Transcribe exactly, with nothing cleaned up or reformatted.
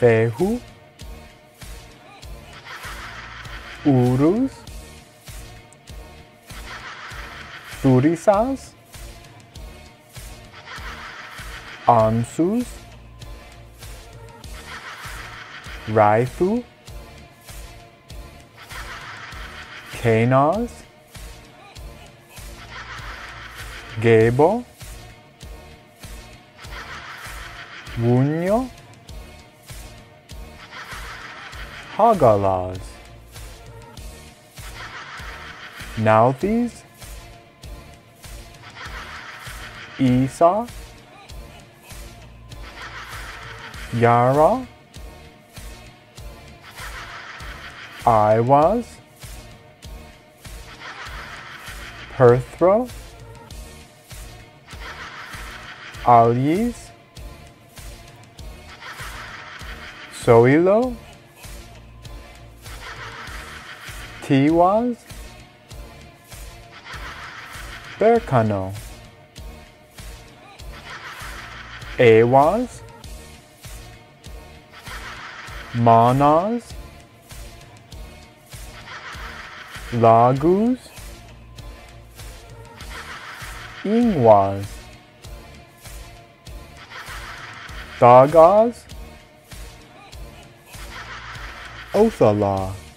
fehu, urus, surisaz, ansuz, raifu, kenaz, gabo, wunjo, Hagalaz, Nautis, Esau, Yara, Iwas, Perthro, Alg, Soil, Iwa, Berkan, Ewa, Man, Lag, Ingw, Dag, Othal.